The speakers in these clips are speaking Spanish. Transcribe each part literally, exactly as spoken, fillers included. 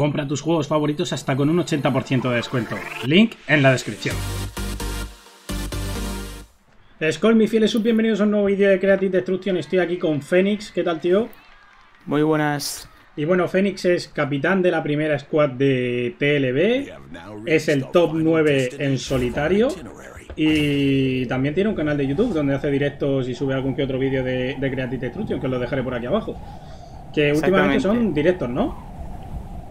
Compra tus juegos favoritos hasta con un ochenta por ciento de descuento. Link en la descripción. Skol, mis fieles sub, bienvenidos a un nuevo vídeo de Creative Destruction. Estoy aquí con Fénix. ¿Qué tal, tío? Muy buenas. Y bueno, Fénix es capitán de la primera squad de T L B. Es el top nueve en solitario. Y también tiene un canal de YouTube donde hace directos y sube algún que otro vídeo de, de Creative Destruction, que os lo dejaré por aquí abajo. Que últimamente son directos, ¿no?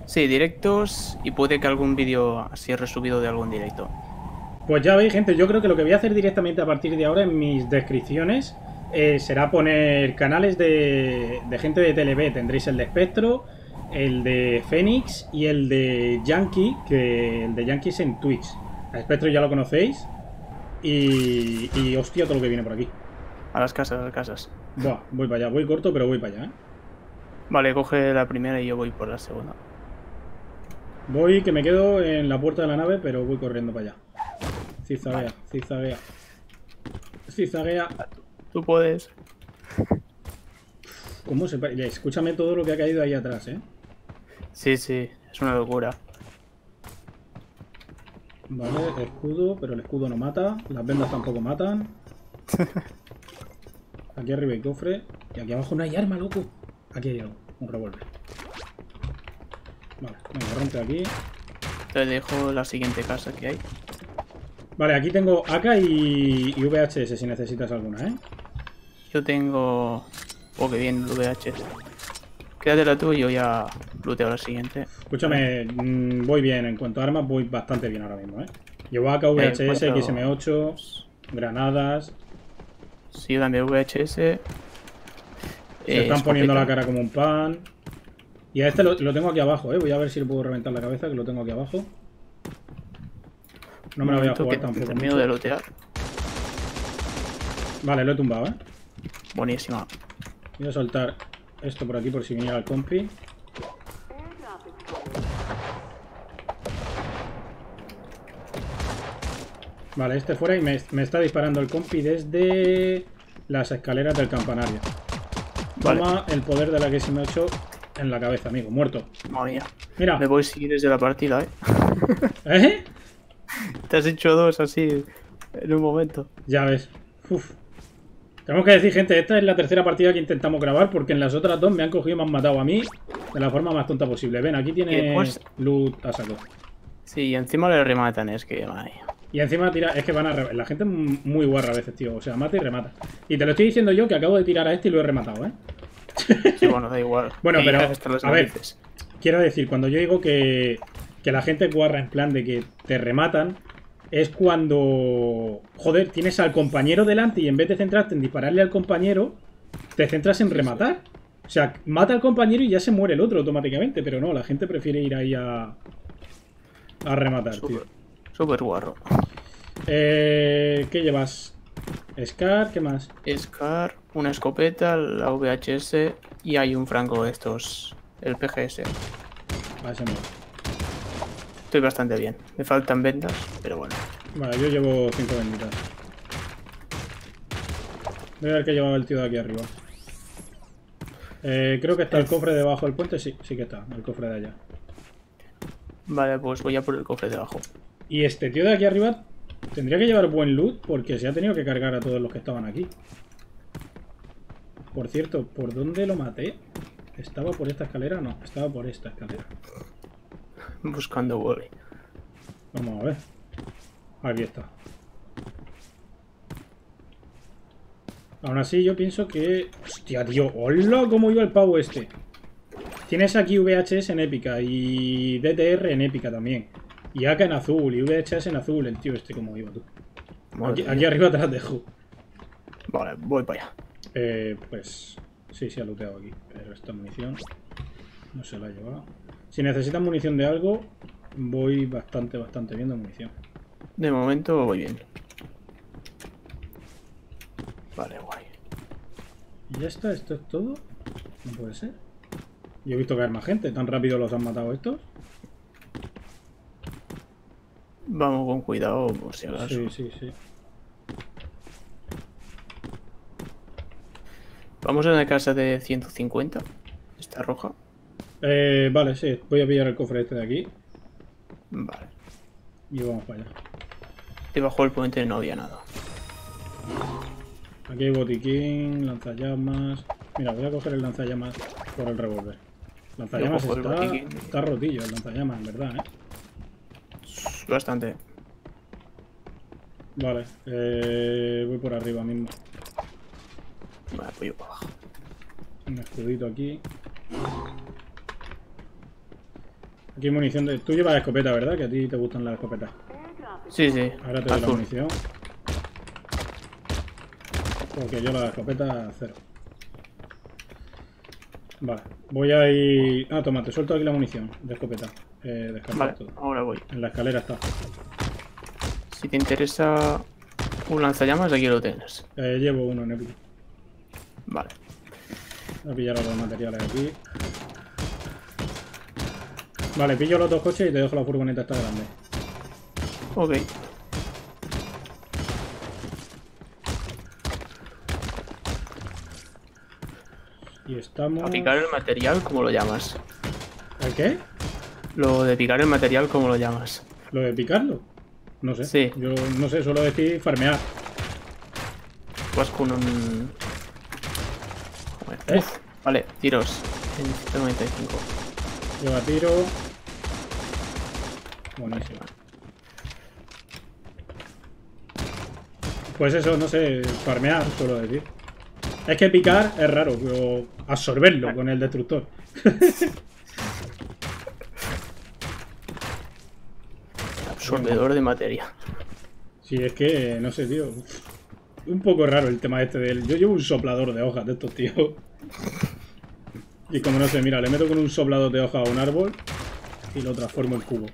Sí, directos, y puede que algún vídeo así resubido de algún directo. Pues ya veis, gente, yo creo que lo que voy a hacer directamente a partir de ahora en mis descripciones eh, será poner canales de, de gente de T L B. Tendréis el de Espectro, el de Fénix y el de Yankee, que el de Yankee es en Twitch. A Espectro ya lo conocéis. Y, y hostia, todo lo que viene por aquí. A las casas, a las casas. Buah, voy para allá, voy corto, pero voy para allá, ¿eh? Vale, coge la primera y yo voy por la segunda. Voy, que me quedo en la puerta de la nave, pero voy corriendo para allá. Zizaguea, zizaguea. Zizaguea. Tú puedes. ¿Cómo se...? Escúchame todo lo que ha caído ahí atrás, ¿eh? Sí, sí. Es una locura. Vale, escudo, pero el escudo no mata. Las vendas tampoco matan. Aquí arriba hay cofre. Y aquí abajo no hay arma, loco. Aquí hay algo. Un revólver. Vale, venga, rompe aquí. Te dejo la siguiente casa que hay. Vale, aquí tengo A K y, y V H S si necesitas alguna, ¿eh? Yo tengo... Oh, qué bien, V H S. Quédatela tú y yo ya looteo la siguiente. Escúchame, mmm, voy bien. En cuanto a armas, voy bastante bien ahora mismo, ¿eh? Llevo A K, V H S, eh, cuatro... X M ocho, granadas... Sí, yo también V H S. Eh, Se están poniendo la cara como un pan... Y a este lo, lo tengo aquí abajo, eh. Voy a ver si le puedo reventar la cabeza, que lo tengo aquí abajo. No me la voy a jugar tampoco. Tengo miedo de lootear. Vale, lo he tumbado, eh. Buenísima. Voy a soltar esto por aquí por si viniera el compi. Vale, este fuera y me, me está disparando el compi desde las escaleras del campanario. Vale. Toma el poder de la que se me ha hecho. En la cabeza, amigo, muerto. Madre mía. Mira. Me voy a seguir desde la partida, ¿eh? ¿Eh? Te has hecho dos así en un momento. Ya ves. Uf. Tenemos que decir, gente, esta es la tercera partida que intentamos grabar porque en las otras dos me han cogido y me han matado a mí de la forma más tonta posible. Ven, aquí tienes loot a saco. Sí, y encima le rematan, es que... Madre mía. Y encima tira, es que van a... Re... La gente es muy guarra a veces, tío. O sea, mata y remata. Y te lo estoy diciendo yo que acabo de tirar a este y lo he rematado, ¿eh? Sí, bueno, da igual. Bueno, pero a ver, quiero decir, cuando yo digo que, que la gente guarra en plan de que te rematan, es cuando, joder, tienes al compañero delante y en vez de centrarte en dispararle al compañero, te centras en rematar. O sea, mata al compañero y ya se muere el otro automáticamente, pero no, la gente prefiere ir ahí a, a rematar, tío. Súper guarro. Eh, ¿qué llevas? Scar, ¿qué más? Scar, una escopeta, la V H S y hay un franco de estos, el P G S. Vale, se me va. Estoy bastante bien, me faltan vendas, pero bueno. Vale, yo llevo cinco venditas. Voy a ver qué llevaba el tío de aquí arriba. Eh, creo que está el cofre debajo del puente, sí, sí que está, el cofre de allá. Vale, pues voy a por el cofre debajo. Y este tío de aquí arriba... Tendría que llevar buen loot porque se ha tenido que cargar a todos los que estaban aquí. Por cierto, ¿por dónde lo maté? ¿Estaba por esta escalera? No, estaba por esta escalera. Buscando Wally. Vamos a ver. Aquí está. Aún así yo pienso que... Hostia, tío. ¡Hola! ¿Cómo iba el pavo este? Tienes aquí V H S en épica y D T R en épica también. Y A K en azul, y V H S en azul, el tío este como iba tú. Aquí, aquí arriba te las dejo. Vale, voy para allá. Eh, pues... Sí, sí ha looteado aquí. Pero esta munición... No se la ha llevado. Si necesitas munición de algo, voy bastante, bastante bien de munición. De momento voy bien. Vale, guay. ¿Y ya está? ¿Esto es todo? No puede ser. Yo he visto caer más gente. ¿Tan rápido los han matado estos? Vamos con cuidado, por si acaso. Sí, sí, sí. Vamos a la casa de ciento cincuenta. Esta roja. Eh, vale, sí. Voy a pillar el cofre este de aquí. Vale. Y vamos para allá. Y bajo el puente no había nada. Aquí hay botiquín, lanzallamas... Mira, voy a coger el lanzallamas por el revólver. Lanzallamas está, el está rotillo el lanzallamas, en verdad, ¿eh? Bastante. Vale, eh, voy por arriba mismo. Vale, voy yo para abajo. Un escudito aquí. Aquí hay munición de... Tú llevas escopeta, ¿verdad? Que a ti te gustan las escopetas. Sí, sí. Ahora te doy la munición. Porque yo la escopeta cero. Vale, voy a ir... Ah, toma, te suelto aquí la munición de escopeta. Eh, descartar vale, todo. Ahora voy. En la escalera está. Si te interesa un lanzallamas, aquí lo tienes. Eh, llevo uno en épico. Vale. Voy a pillar los materiales aquí. Vale, pillo los dos coches y te dejo la furgoneta esta grande. Ok. Y estamos... A picar el material, ¿cómo lo llamas? ¿El qué? Lo de picar el material, ¿cómo lo llamas? ¿Lo de picarlo? No sé. Sí. Yo no sé, suelo decir farmear. Vas con un... Bueno, ¿eh? Uf, vale, tiros. En ciento noventa y cinco. Lleva tiro. Buenísimo. Pues eso, no sé, farmear, suelo decir. Es que picar es raro, pero absorberlo con el destructor. Absorbedor de materia. Sí, es que, no sé, tío. Un poco raro el tema este de él. Yo llevo un soplador de hojas de estos tíos. Y como no sé, mira, le meto con un soplador de hojas a un árbol y lo transformo en cubo.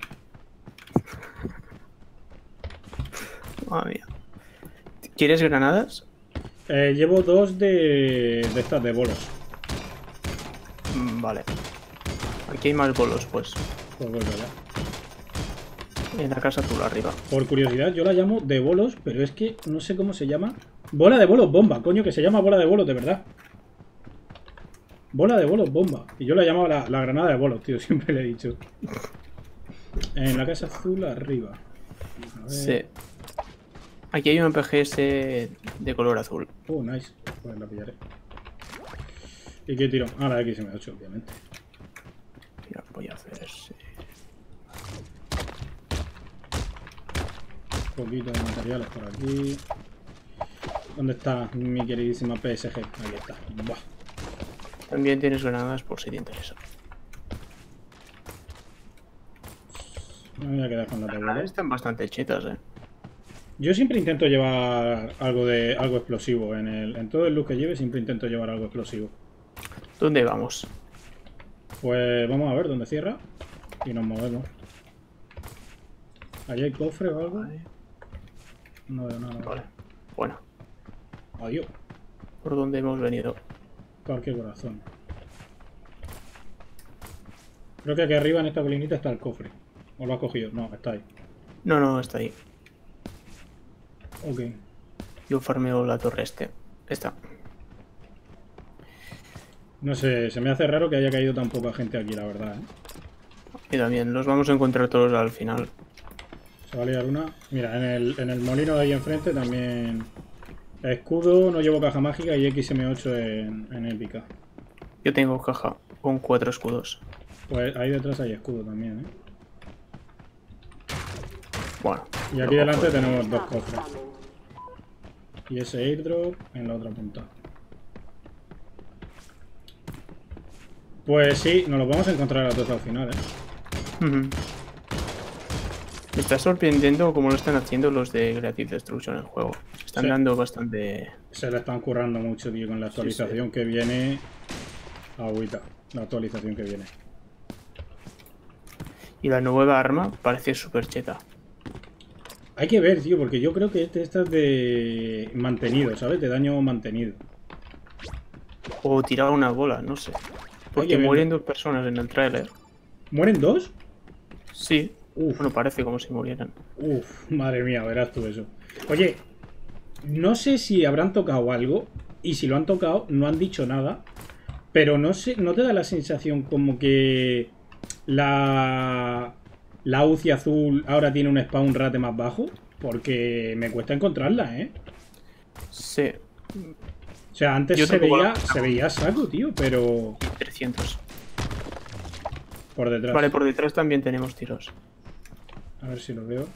Madre mía. ¿Quieres granadas? Eh, llevo dos de, de estas de bolos. Vale. Aquí hay más bolos, pues. Pues voy allá. En la casa azul arriba. Por curiosidad, yo la llamo de bolos, pero es que no sé cómo se llama. Bola de bolos bomba, coño, que se llama bola de bolos de verdad. Bola de bolos bomba. Y yo la llamaba la, la granada de bolos, tío, siempre le he dicho. En la casa azul arriba. A ver. Sí. Aquí hay un M P G S de color azul. Oh, nice. Pues la pillaré. ¿Y qué tiro? Ah, la X M ocho, obviamente. Mira, voy a hacer... Un poquito de materiales por aquí. ¿Dónde está mi queridísima P S G? Aquí está. Buah. También tienes granadas por si te interesa. Me voy a quedar con la tabla. Las granadas están bastante chetas, eh. Yo siempre intento llevar algo de algo explosivo. En, el, en todo el look que lleve siempre intento llevar algo explosivo. ¿Dónde vamos? Pues vamos a ver dónde cierra y nos movemos. ¿Allí hay cofre o algo? No veo nada. Vale. Bueno. Adiós. ¿Por dónde hemos venido? Parque Corazón. Creo que aquí arriba en esta colinita está el cofre. ¿O lo has cogido? No, está ahí. No, no, está ahí. Ok. Yo farmeo la torre este. Esta. No sé, se me hace raro que haya caído tan poca gente aquí, la verdad, ¿eh? Y también, los vamos a encontrar todos al final. Se va a liar una. Mira, en el, en el molino de ahí enfrente también... Escudo, no llevo caja mágica y X M ocho en, en épica. Yo tengo caja con cuatro escudos. Pues ahí detrás hay escudo también, ¿eh? Bueno, y aquí delante tenemos dos cofres. Y ese airdrop en la otra punta. Pues sí, nos los vamos a encontrar a todos al final, ¿eh? Uh-huh. Me está sorprendiendo cómo lo están haciendo los de Creative Destruction en el juego. Están sí. dando bastante... Se la están currando mucho, tío, con la actualización sí, sí. que viene... Agüita, la actualización que viene. Y la nueva arma parece súper cheta. Hay que ver, tío, porque yo creo que este, esta es de mantenido, ¿sabes? De daño mantenido. O tirar una bola, no sé. Porque mueren dos personas en el trailer. ¿Mueren dos? Sí. Uf. Bueno, parece como si murieran. Uf, madre mía, verás tú eso. Oye, no sé si habrán tocado algo. Y si lo han tocado, no han dicho nada. Pero no sé, ¿no te da la sensación como que la, la U C I azul ahora tiene un spawn rate más bajo? Porque me cuesta encontrarla, ¿eh? Sí. O sea, antes Yo se veía, la... se veía saco, tío, pero... trescientos. Por detrás. Vale, por detrás también tenemos tiros. A ver si lo veo.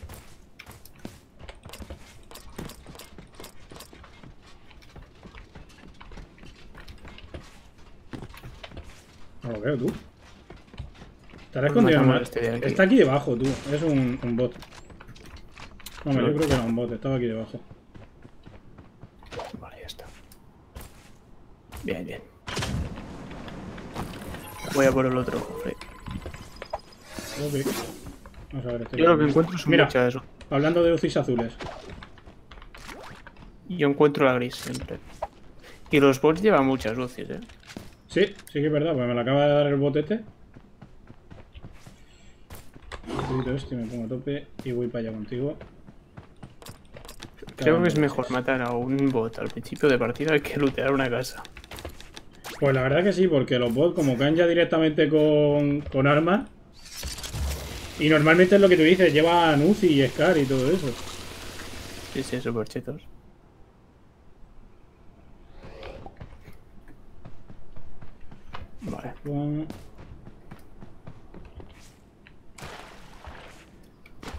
No lo veo, tú. Estará escondido. No, este aquí. Está aquí debajo, tú. Es un, un bot. No, no, yo creo que era un bot. Estaba aquí debajo. Vale, ya está. Bien, bien. Voy a por el otro, hombre. Okay. Vamos a ver, estoy yo lo que bien. Encuentro es un mucha de eso. Hablando de lucis azules. Yo encuentro la gris siempre. Y los bots llevan muchas lucis, eh. Sí, sí que es verdad, pues me la acaba de dar el botete. Este, este me pongo a tope y voy para allá contigo. Creo Cada que es mejor es. matar a un bot al principio de partida que lootear una casa. Pues la verdad que sí, porque los bots como caen ya directamente con, con armas. Y normalmente es lo que tú dices, llevan U C I y Scar y todo eso. Sí, sí, super chetos. Vale.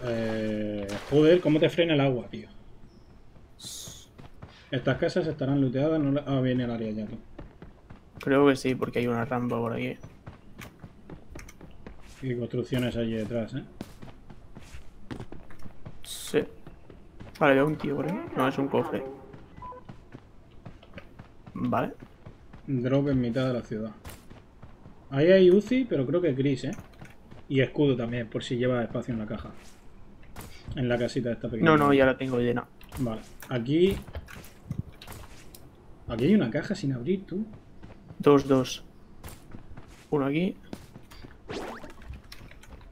Eh, joder, cómo te frena el agua, tío. Estas casas estarán looteadas, no la... Ah, viene el área ya, tío. Creo que sí, porque hay una rampa por aquí. Y construcciones allí detrás, ¿eh? Sí. Vale, veo un tío por ahí. No, es un cofre. Vale. Drop en mitad de la ciudad. Ahí hay U C I, pero creo que es gris, ¿eh? Y escudo también, por si lleva espacio en la caja. En la casita esta pequeña. No, no, ya la tengo llena. Vale, aquí... Aquí hay una caja sin abrir, tú. Dos, dos. Uno aquí.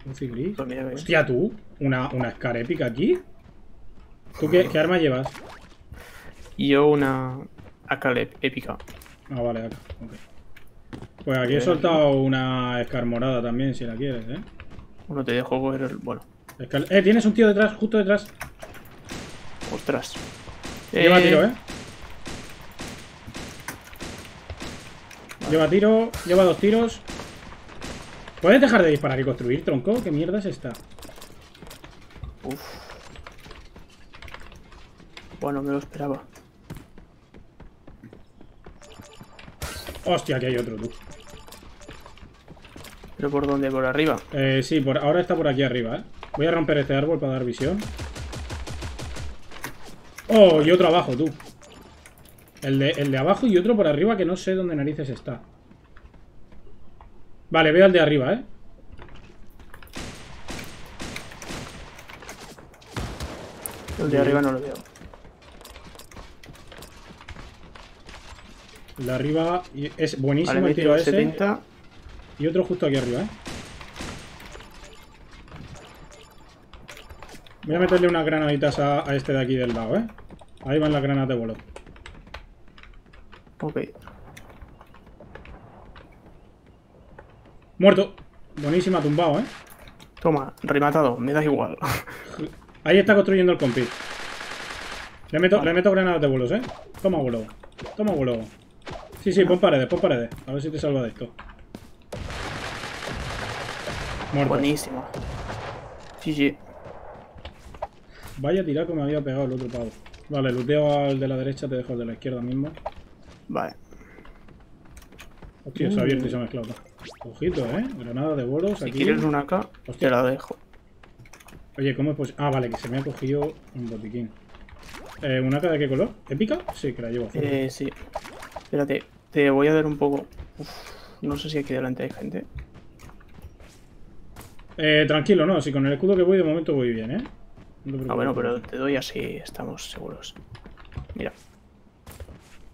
U C I gris. Pues hostia, tú. Una, una Scar épica aquí. ¿Tú qué, qué arma llevas? Yo una A K épica. Ah, vale, acá. Okay. Pues aquí he soltado una Scar morada también, si la quieres, ¿eh? Bueno, te dejo coger el... Bueno. Escal... Eh, tienes un tío detrás, justo detrás. Ostras. Lleva eh... tiro, ¿eh? Vale. Lleva tiro, lleva dos tiros. ¿Puedes dejar de disparar y construir, tronco? ¿Qué mierda es esta? Uf. Bueno, me lo esperaba. Hostia, aquí hay otro, tú. ¿Pero por dónde? ¿Por arriba? Eh, sí, por, ahora está por aquí arriba, ¿eh? Voy a romper este árbol para dar visión. Oh, y otro abajo, tú. El de, el de abajo y otro por arriba que no sé dónde narices está. Vale, veo al de arriba, ¿eh? El de arriba no lo veo. La arriba es buenísimo, vale, el tiro ese. setenta. Y otro justo aquí arriba, ¿eh? Voy a meterle unas granaditas a, a este de aquí del lado, ¿eh? Ahí van las granadas de vuelo. Ok. Muerto. Buenísima, tumbado, ¿eh? Toma, rematado, me da igual. Ahí está construyendo el compi. Le meto, vale. le meto granadas de vuelos, ¿eh? Toma vuelo. Toma vuelo. Sí, sí, pon paredes, pon paredes. A ver si te salva de esto. Muerto. Buenísimo. Sí, sí. Vaya tiraco me había pegado el otro pavo. Vale, looteo al de la derecha, te dejo al de la izquierda mismo. Vale. Hostia, mm. se ha abierto y se ha mezclado. Ojito, eh. Granada de bolos. Si aquí. Quieres una acá, te la dejo. Oye, ¿cómo es posible? Ah, vale, que se me ha cogido un botiquín. Eh, ¿una acá de qué color? ¿Épica? Sí, que la llevo afuera. Eh, sí. Espérate, te voy a dar un poco... Uf, no sé si aquí delante hay gente. Eh, tranquilo, no, si con el escudo que voy de momento voy bien, ¿eh? No ah, bueno, pero te doy así, estamos seguros. Mira.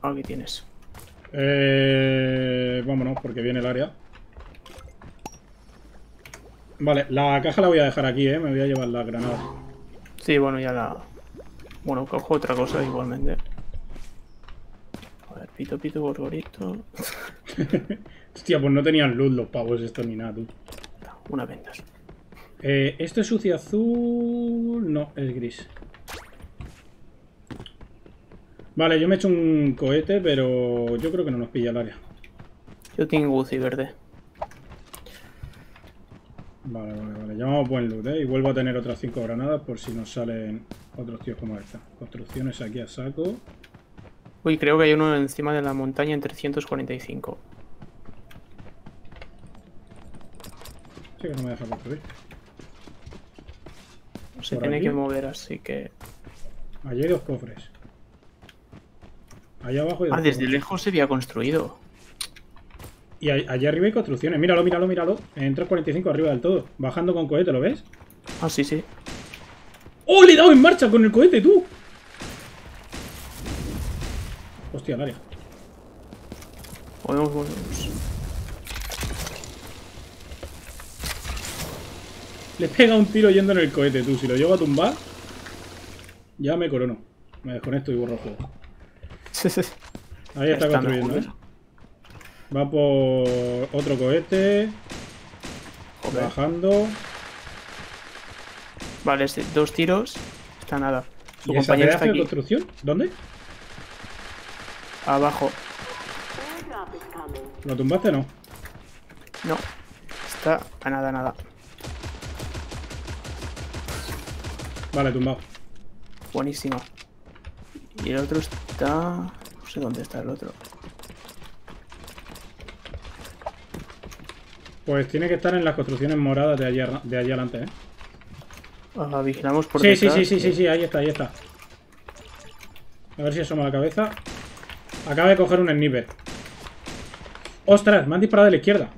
Aquí tienes. Eh, vámonos, porque viene el área. Vale, la caja la voy a dejar aquí, ¿eh? Me voy a llevar la granada. Sí, bueno, ya la... Bueno, cojo otra cosa igualmente. Pito, pito, gorgorito. Hostia, pues no tenían luz los pavos estos ni nada, tú. Una vendas. Eh, ¿Esto es sucio azul? No, es gris. Vale, yo me he hecho un cohete, pero yo creo que no nos pilla el área. Yo tengo Uzi verde. Vale, vale, vale. Llevamos buen loot, ¿eh? Y vuelvo a tener otras cinco granadas por si nos salen otros tíos como esta. Construcciones aquí a saco. Uy, creo que hay uno encima de la montaña en trescientos cuarenta y cinco. Sí, que no me deja construir. Se tiene que mover, así que... Allí hay dos cofres. Allá abajo hay dos. Ah, desde lejos se había construido. Y allá arriba hay construcciones. Míralo, míralo, míralo. En trescientos cuarenta y cinco arriba del todo. Bajando con cohete, ¿lo ves? Ah, sí, sí. ¡Oh, le he dado en marcha con el cohete, tú! Hostia, el área. Podemos, podemos. Le pega un tiro yendo en el cohete, tú. Si lo llevo a tumbar, ya me corono. Me desconecto y borro el juego. Ahí está construyendo, ¿eh? Va por otro cohete. Joder. Bajando. Vale, dos tiros. Está nada. Su ¿Y compañero esa está aquí. De construcción? ¿Dónde? Abajo. ¿Lo tumbaste o no? No. Está a nada, nada. Vale, tumbado. Buenísimo. Y el otro está... No sé dónde está el otro. Pues tiene que estar en las construcciones moradas de allá de allá adelante, ¿eh? Ah, vigilamos por detrás. Sí, sí, sí, sí, sí, ahí está, ahí está. A ver si asoma la cabeza. Acaba de coger un sniper. ¡Ostras! Me han disparado de la izquierda.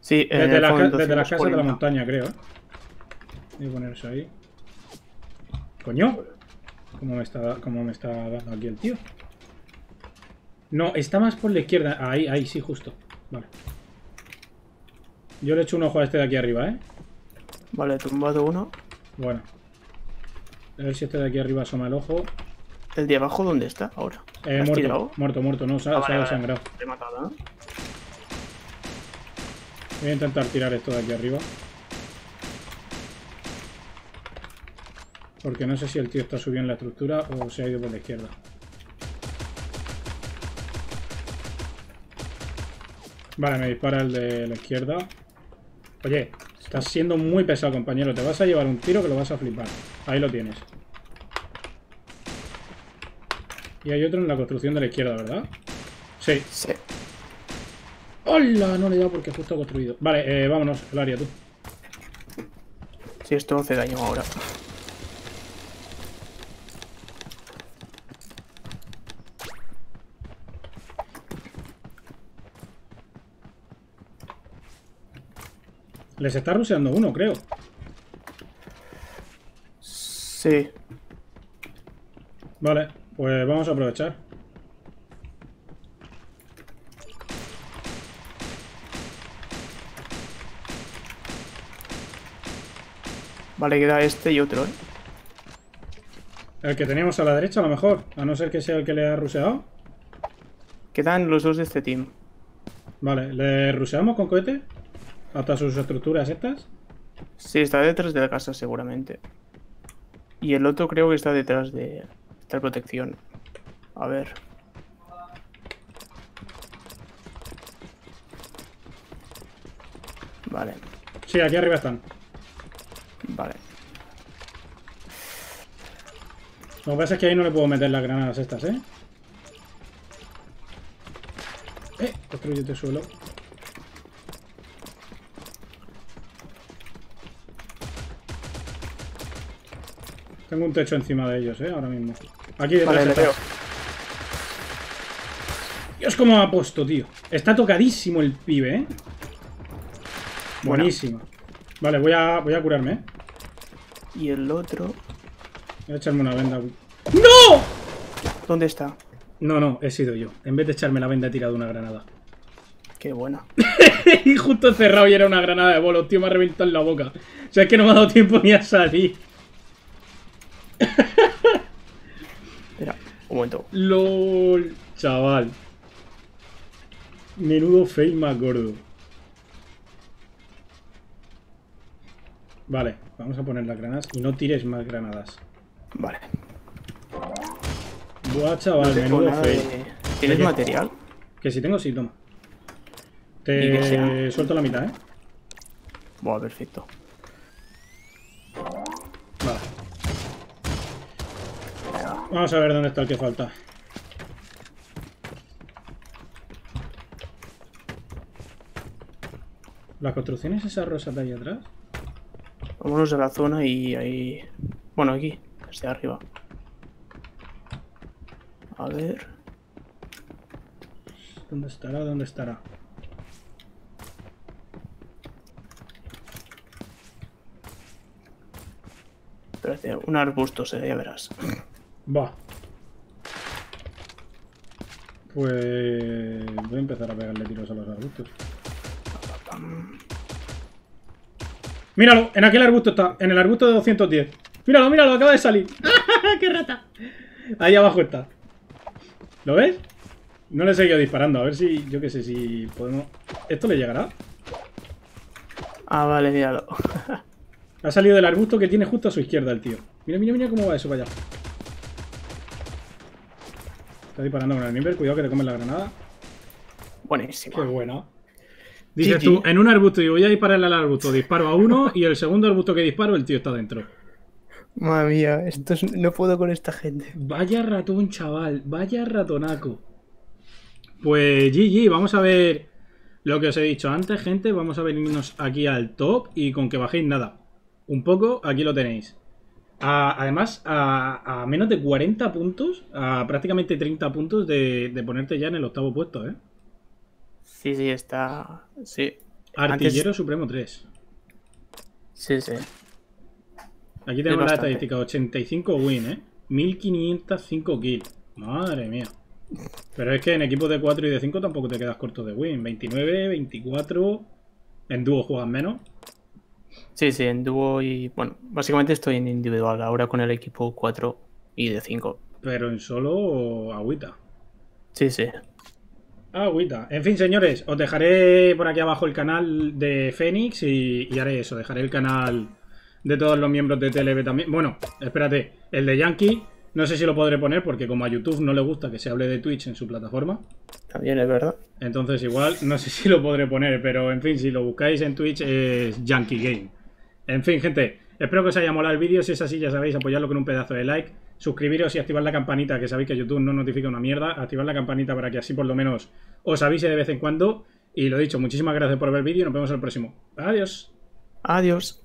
Sí, en desde, el fondo, la, desde las casas de la montaña, creo, ¿eh? Voy a poner eso ahí. ¡Coño! ¿Cómo me está, cómo me está dando aquí el tío? No, está más por la izquierda. Ahí, ahí, sí, justo. Vale. Yo le echo un ojo a este de aquí arriba, ¿eh? Vale, tumbado uno. Bueno. A ver si este de aquí arriba asoma el ojo. ¿El de abajo dónde está ahora? Eh, muerto, tirado? muerto, muerto, no, se ha, ah, se vale, ha desangrado. Vale. Te he matado, ¿eh? Voy a intentar tirar esto de aquí arriba. Porque no sé si el tío está subido en la estructura o se ha ido por la izquierda. Vale, me dispara el de la izquierda. Oye, estás siendo muy pesado, compañero. Te vas a llevar un tiro que lo vas a flipar. Ahí lo tienes. Y hay otro en la construcción de la izquierda, ¿verdad? Sí. Sí. ¡Hola! No le he dado porque justo ha construido. Vale, eh, vámonos, el área, tú. Sí, esto hace daño ahora. Les está ruseando uno, creo. Sí. Vale, pues vamos a aprovechar. Vale, queda este y otro, ¿eh? El que teníamos a la derecha, a lo mejor. A no ser que sea el que le ha ruseado. Quedan los dos de este team. Vale, ¿le ruseamos con cohete? ¿Hasta sus estructuras estas? Sí, está detrás de la casa seguramente. Y el otro creo que está detrás de esta protección. A ver. Vale. Sí, aquí arriba están. Vale. Lo que pasa es que ahí no le puedo meter las granadas estas, ¿eh? Eh, destruye este suelo. Tengo un techo encima de ellos, eh, ahora mismo. Aquí detrás. Vale, le veo. Dios, cómo ha puesto, tío. Está tocadísimo el pibe, eh. Buena. Buenísimo. Vale, voy a, voy a curarme, eh. Y el otro... Voy a echarme una venda. ¡No! ¿Dónde está? No, no, he sido yo. En vez de echarme la venda he tirado una granada. Qué buena. Y justo he cerrado y era una granada de bolos, tío. Me ha reventado en la boca. O sea, es que no me ha dado tiempo ni a salir. Espera, un momento. LOL, chaval. Menudo fail más gordo. Vale, vamos a poner las granadas y no tires más granadas. Vale. Buah, chaval, no menudo fail. De... ¿Tienes ¿Qué? material? Que si tengo, sí, toma. Te suelto la mitad, ¿eh? Buah, perfecto. Vale. Vamos a ver dónde está el que falta. ¿Las construcciones esas rosas de ahí atrás? Vámonos a la zona y ahí... Bueno, aquí, hacia arriba. A ver... ¿Dónde estará? ¿Dónde estará? Espérate, un arbusto se ve, ya verás. Va. Pues... voy a empezar a pegarle tiros a los arbustos. Míralo, en aquel arbusto está, en el arbusto de doscientos diez. Míralo, míralo, acaba de salir. ¡Qué rata! Ahí abajo está. ¿Lo ves? No le he seguido disparando, a ver si, yo qué sé, si podemos... ¿Esto le llegará? Ah, vale, míralo. Ha salido del arbusto que tiene justo a su izquierda el tío. Mira, mira, mira cómo va eso para allá. Está disparando con el nivel, cuidado que te comen la granada. Buenísimo. Qué buena. Dices tú, en un arbusto, digo, voy a dispararle al arbusto, disparo a uno y el segundo arbusto que disparo, el tío está dentro. Madre mía, esto es... no puedo con esta gente. Vaya ratón, chaval, vaya ratonaco. Pues G G, vamos a ver lo que os he dicho antes, gente. Vamos a venirnos aquí al top y con que bajéis nada. Un poco, aquí lo tenéis. A, además, a, a menos de cuarenta puntos, a prácticamente treinta puntos de, de ponerte ya en el octavo puesto, ¿eh? Sí, sí, está... Sí. Artillero Antes... Supremo tres. Sí, sí. Aquí tenemos la estadística. ochenta y cinco win, ¿eh? mil quinientos cinco kills. Madre mía. Pero es que en equipos de cuatro y de cinco tampoco te quedas corto de win. veintinueve, veinticuatro... En dúo juegas menos. Sí, sí, en dúo y... Bueno, básicamente estoy en individual ahora con el equipo cuatro y de cinco. Pero en solo agüita. Sí, sí. Agüita. En fin, señores, os dejaré por aquí abajo el canal de Fénix y, y haré eso, dejaré el canal de todos los miembros de T L B también. Bueno, espérate, el de Yankee no sé si lo podré poner porque como a YouTube no le gusta que se hable de Twitch en su plataforma. También es verdad. Entonces igual no sé si lo podré poner, pero en fin, si lo buscáis en Twitch es Yankee Game. En fin, gente, espero que os haya molado el vídeo. Si es así, ya sabéis, apoyarlo con un pedazo de like. Suscribiros y activar la campanita, que sabéis que YouTube no notifica una mierda. Activad la campanita para que así por lo menos os avise de vez en cuando. Y lo dicho, muchísimas gracias por ver el vídeo y nos vemos en el próximo. Adiós. Adiós.